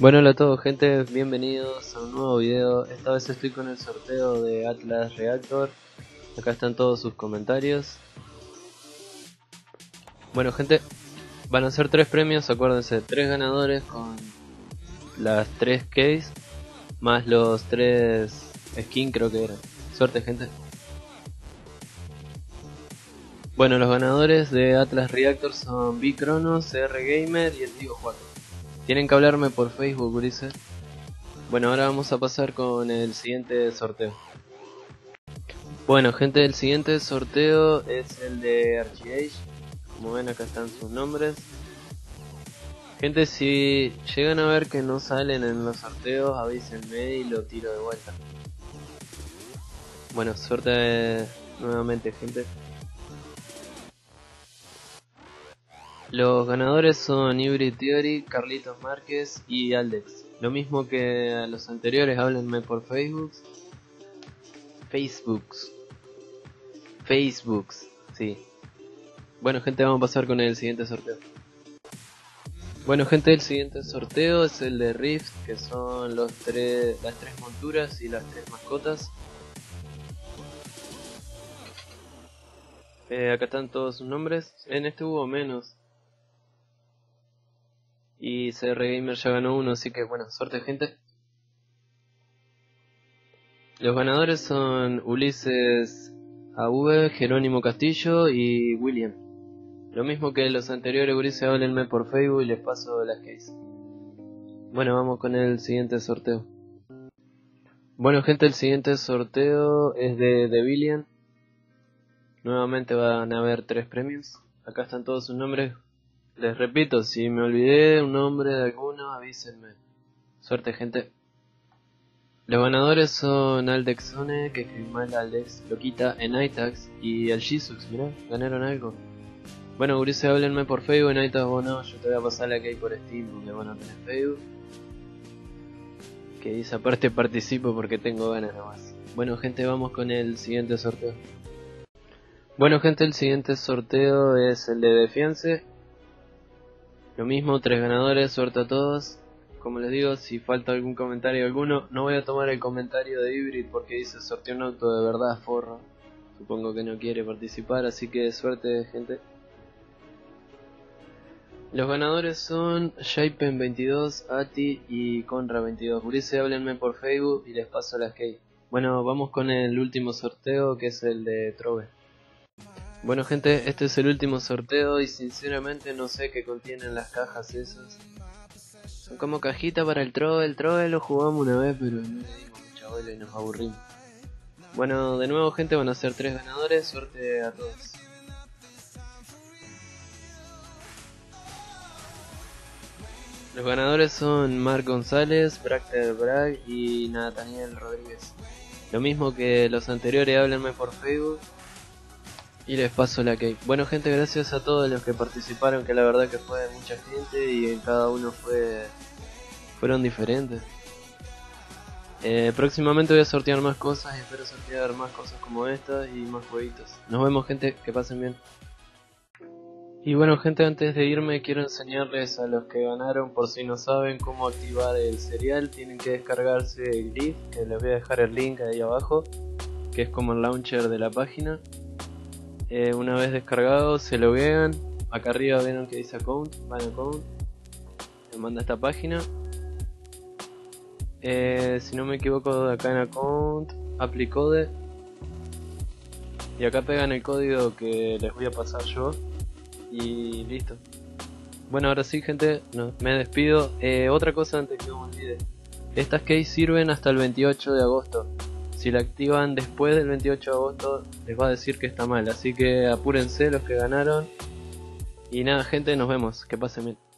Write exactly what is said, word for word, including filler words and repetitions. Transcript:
Bueno, hola a todos gente, bienvenidos a un nuevo video. Esta vez estoy con el sorteo de Atlas Reactor. Acá están todos sus comentarios. Bueno gente, van a ser tres premios, acuérdense, tres ganadores con las tres keys más los tres skins, creo que eran. Suerte gente. Bueno, los ganadores de Atlas Reactor son B Cronos, C R Gamer y el Diego Juan. Tienen que hablarme por Facebook, gurises. Bueno, ahora vamos a pasar con el siguiente sorteo. Bueno, gente, el siguiente sorteo es el de ArcheAge. Como ven, acá están sus nombres. Gente, si llegan a ver que no salen en los sorteos, avísenme y lo tiro de vuelta. Bueno, suerte nuevamente, gente. Los ganadores son Hybrid Theory, Carlitos Márquez y Aldex. Lo mismo que a los anteriores, háblenme por Facebook. Facebooks. Facebooks, sí. Bueno gente, vamos a pasar con el siguiente sorteo. Bueno gente, el siguiente sorteo es el de Rift, que son los tres, las tres monturas y las tres mascotas. Eh, acá están todos sus nombres. En este hubo menos. Y C R Gamer ya ganó uno, así que bueno, suerte gente. Los ganadores son Ulises A V, Jerónimo Castillo y William. Lo mismo que los anteriores, Ulises, háblenme por Facebook y les paso las keys. Bueno, vamos con el siguiente sorteo. Bueno gente, el siguiente sorteo es de Devilian. Nuevamente van a haber tres premios. Acá están todos sus nombres. Les repito, si me olvidé un nombre de alguno, avísenme. Suerte gente. Los ganadores son Aldexone, que escribió mal Aldex, Loquita en iTax y el Jesus, mirá, ganaron algo. Bueno gurises, háblenme por Facebook, en iTax vos no, yo te voy a pasar la que hay por Steam, porque van a tener Facebook. Que dice aparte participo porque tengo ganas nomás. Bueno gente, vamos con el siguiente sorteo. Bueno gente, el siguiente sorteo es el de Defiance. Lo mismo, tres ganadores, suerte a todos. Como les digo, si falta algún comentario alguno, no voy a tomar el comentario de Hybrid porque dice sorteo un auto de verdad, forro. Supongo que no quiere participar, así que suerte gente. Los ganadores son Shapen veintidós, Ati y Conra veintidós. Gurises, háblenme por Facebook y les paso las keys. Bueno, vamos con el último sorteo, que es el de Trove. Bueno gente, este es el último sorteo y sinceramente no sé qué contienen las cajas esas. Son como cajita para el Trove. El Trove lo jugamos una vez pero no le dimos mucha bola y nos aburrimos. Bueno, de nuevo gente, van a ser tres ganadores, suerte a todos. Los ganadores son Marc González, Bracter Bragg y Nathaniel Rodríguez. Lo mismo que los anteriores, háblenme por Facebook y les paso la key. Bueno gente, gracias a todos los que participaron, que la verdad que fue mucha gente y en cada uno fue fueron diferentes. Eh, próximamente voy a sortear más cosas, espero sortear más cosas como estas y más jueguitos. Nos vemos gente, que pasen bien. Y bueno gente, antes de irme quiero enseñarles a los que ganaron, por si no saben cómo activar el serial, tienen que descargarse el Glyph, que les voy a dejar el link ahí abajo, que es como el launcher de la página. Eh, una vez descargado se loguean, acá arriba vieron que dice account, van account, me manda esta página. Eh, si no me equivoco, acá en account, applicode, y acá pegan el código que les voy a pasar yo y listo. Bueno, ahora sí gente, no, me despido. Eh, otra cosa antes que me olvide, estas keys sirven hasta el veintiocho de agosto. Si la activan después del veintiocho de agosto les va a decir que está mal, así que apúrense los que ganaron. Y nada gente, nos vemos, que pasen bien.